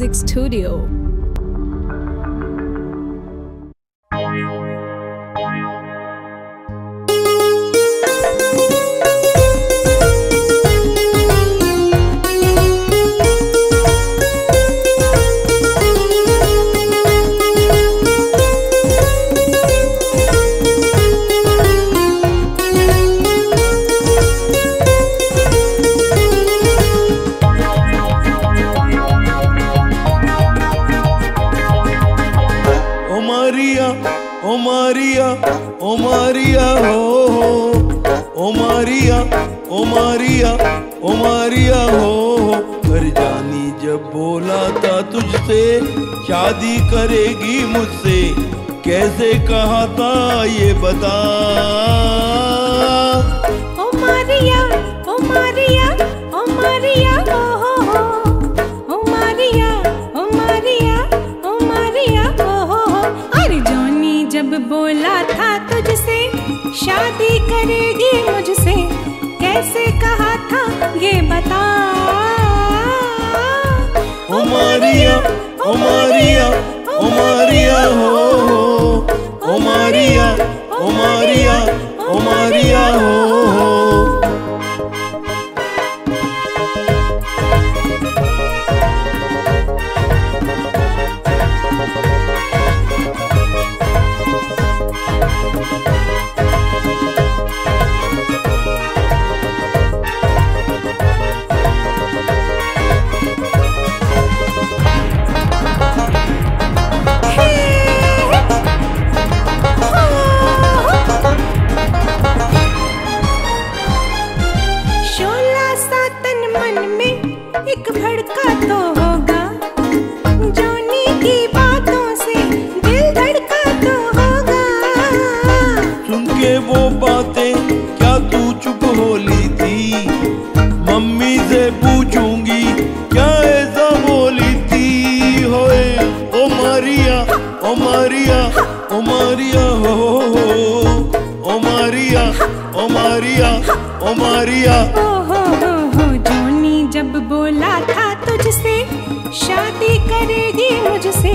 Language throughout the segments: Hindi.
Music studio. Oh Maria oh Maria हो oh Maria oh Maria oh Maria हो घर जानी जब बोला था तुझसे शादी करेगी मुझसे कैसे कहा था ये बता। ओ Maria oh Maria oh Maria हो oh Maria oh Maria oh Maria हो अरे जब बोला था तुझसे शादी करेगी मुझसे कैसे कहा था ये बता। ओ Maria oh Maria oh Maria हो oh Maria oh Maria oh Maria हो। एक भड़का तो होगा जोनी की बातों से दिल धड़का तो होगा सुन के वो बातें क्या तू चुप हो ली थी मम्मी से पूछूंगी क्या ऐसा बोली थी। होए ओ Maria oh Maria oh Maria हो oh Maria oh Maria oh Maria जब बोला था तुझसे शादी करेगी मुझसे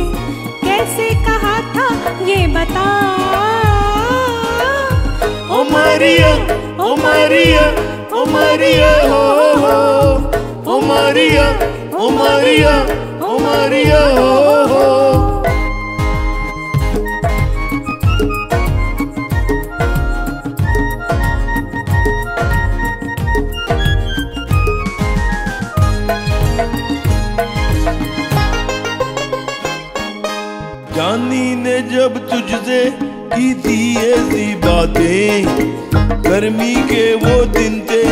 कैसे कहा था ये बता। ओ Maria oh Maria oh Maria हो oh Maria oh Maria oh Maria हो। जानी ने जब तुझसे की थी ऐसी बातें गर्मी के वो दिन थे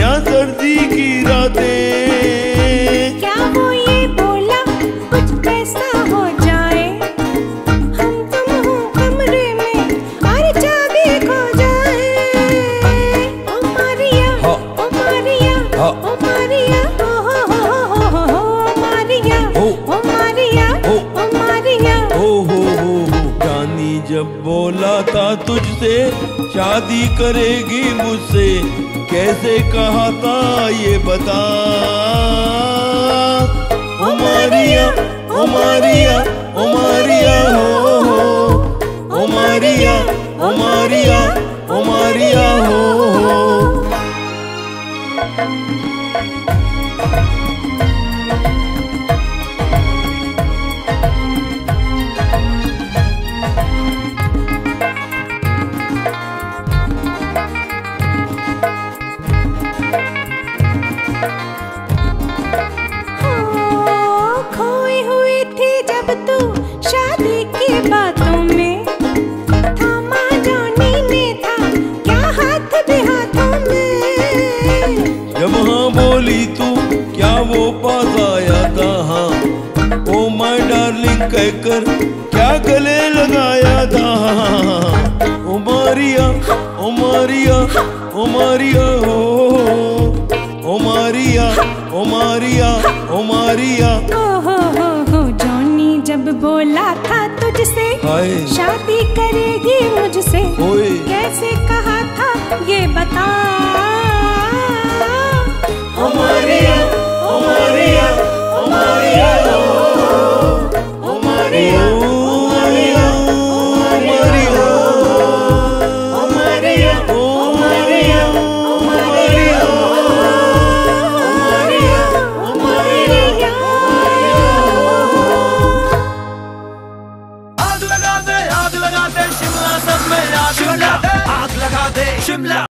या सर्दी की रातें क्या वो ये बोला कुछ कैसा हो जाए हम तुम हो कमरे में और चाबी खो जाए। ओ Maria oh Maria oh Maria oh Maria oh Maria जब बोला था तुझसे शादी करेगी मुझसे कैसे कहा था ये बता। ओ Maria oh Maria oh Maria हो oh Maria oh Maria oh Maria हो। कहकर क्या गले लगाया था। ओ Maria oh Maria oh Maria हो oh Maria oh Maria oh Maria हो जोनी जब बोला था तुझसे शादी करेगी मुझसे कैसे कहा था ये बता। ओ Maria oh Maria oh Maria Shimla.